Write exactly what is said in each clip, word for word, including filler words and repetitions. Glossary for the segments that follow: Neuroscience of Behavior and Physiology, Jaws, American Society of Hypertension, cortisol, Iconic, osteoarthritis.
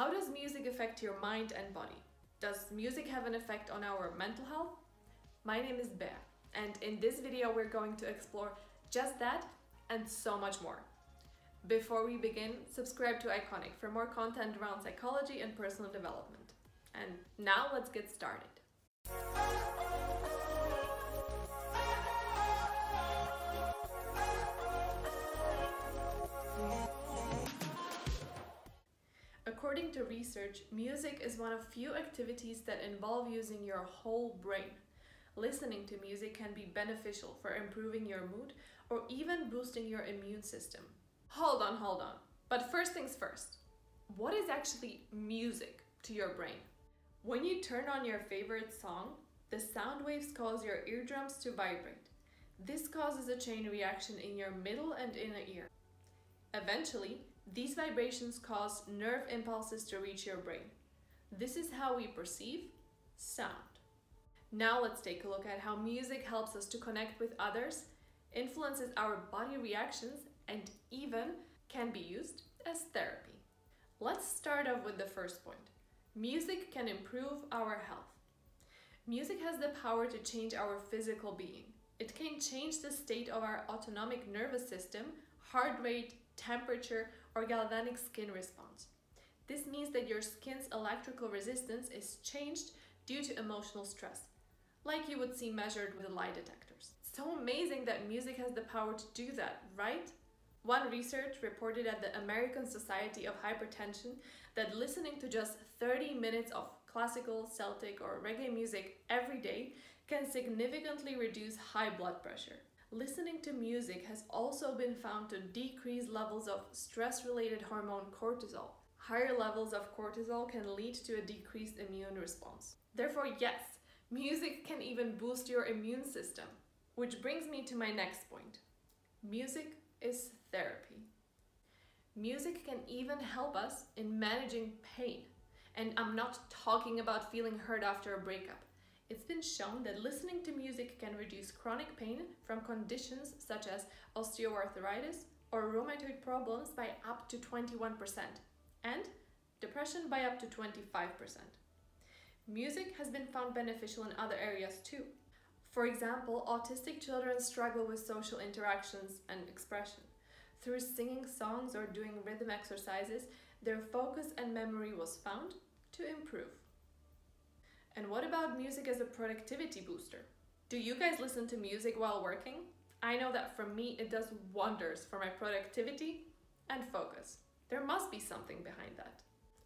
How does music affect your mind and body? Does music have an effect on our mental health? My name is Bea, and in this video we're going to explore just that and so much more. Before we begin, subscribe to Iconic for more content around psychology and personal development. And now let's get started. According to research, music is one of few activities that involve using your whole brain. Listening to music can be beneficial for improving your mood or even boosting your immune system. Hold on, hold on. But first things first, what is actually music to your brain? When you turn on your favorite song, the sound waves cause your eardrums to vibrate. This causes a chain reaction in your middle and inner ear. Eventually, these vibrations cause nerve impulses to reach your brain. This is how we perceive sound. Now let's take a look at how music helps us to connect with others, influences our body reactions, and even can be used as therapy. Let's start off with the first point. Music can improve our health. Music has the power to change our physical being. It can change the state of our autonomic nervous system, heart rate, temperature, or galvanic skin response. This means that your skin's electrical resistance is changed due to emotional stress, like you would see measured with lie detectors. It's so amazing that music has the power to do that, right? One research reported at the American Society of Hypertension that listening to just thirty minutes of classical, Celtic, or reggae music every day can significantly reduce high blood pressure. Listening to music has also been found to decrease levels of stress-related hormone cortisol. Higher levels of cortisol can lead to a decreased immune response. Therefore, yes, music can even boost your immune system. Which brings me to my next point. Music is therapy. Music can even help us in managing pain. And I'm not talking about feeling hurt after a breakup. It's been shown that listening to music can reduce chronic pain from conditions such as osteoarthritis or rheumatoid problems by up to twenty-one percent and depression by up to twenty-five percent. Music has been found beneficial in other areas too. For example, autistic children struggle with social interactions and expression. Through singing songs or doing rhythm exercises, their focus and memory was found to improve. And what about music as a productivity booster? Do you guys listen to music while working? I know that for me, it does wonders for my productivity and focus. There must be something behind that.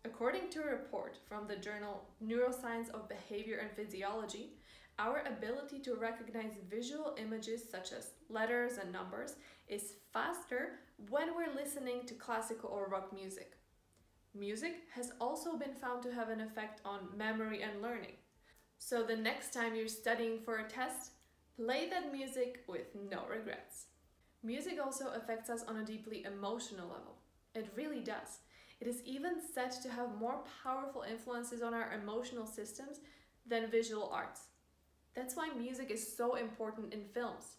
According to a report from the journal Neuroscience of Behavior and Physiology, our ability to recognize visual images such as letters and numbers is faster when we're listening to classical or rock music. Music has also been found to have an effect on memory and learning. So the next time you're studying for a test, play that music with no regrets. Music also affects us on a deeply emotional level. It really does. It is even said to have more powerful influences on our emotional systems than visual arts. That's why music is so important in films.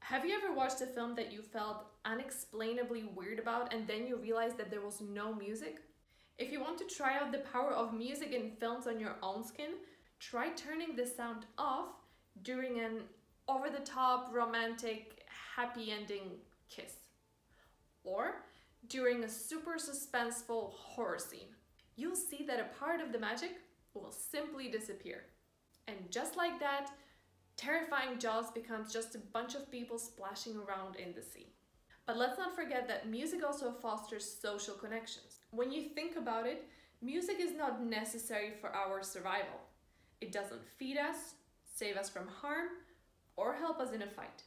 Have you ever watched a film that you felt unexplainably weird about and then you realized that there was no music? If you want to try out the power of music in films on your own skin, try turning the sound off during an over-the-top, romantic, happy ending kiss. Or during a super suspenseful horror scene. You'll see that a part of the magic will simply disappear. And just like that, terrifying Jaws becomes just a bunch of people splashing around in the sea. But let's not forget that music also fosters social connections. When you think about it, music is not necessary for our survival. It doesn't feed us, save us from harm, or help us in a fight.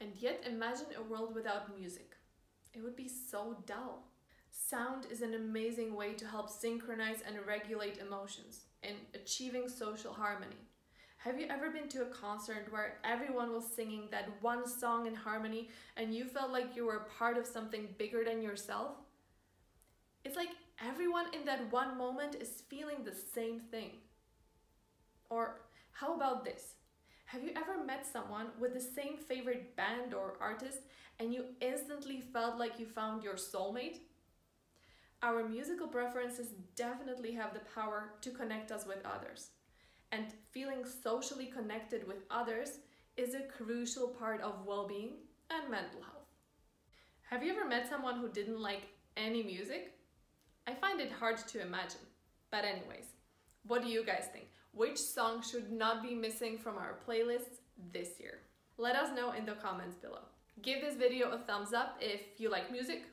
And yet imagine a world without music. It would be so dull. Sound is an amazing way to help synchronize and regulate emotions in achieving social harmony. Have you ever been to a concert where everyone was singing that one song in harmony and you felt like you were a part of something bigger than yourself? It's like everyone in that one moment is feeling the same thing. Or how about this? Have you ever met someone with the same favorite band or artist and you instantly felt like you found your soulmate? our musical preferences definitely have the power to connect us with others. And feeling socially connected with others is a crucial part of well-being and mental health. Have you ever met someone who didn't like any music? I find it hard to imagine. But anyways, what do you guys think? Which song should not be missing from our playlists this year? Let us know in the comments below. Give this video a thumbs up if you like music,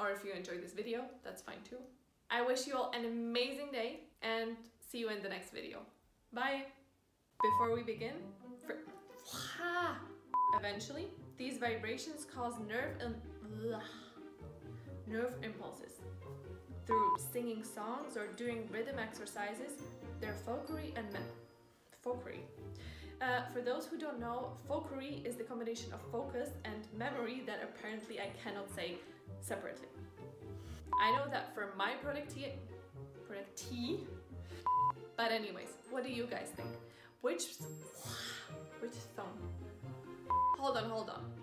or if you enjoyed this video, that's fine too. I wish you all an amazing day and see you in the next video. Bye! Before we begin, for... eventually, these vibrations cause nerve and nerve impulses. Through singing songs or doing rhythm exercises, their folkery and men folkery. Uh, for those who don't know, folkery is the combination of focus and memory that apparently I cannot say separately. I know that for my producti producti. But anyways, what do you guys think? Which which song? Hold on, hold on.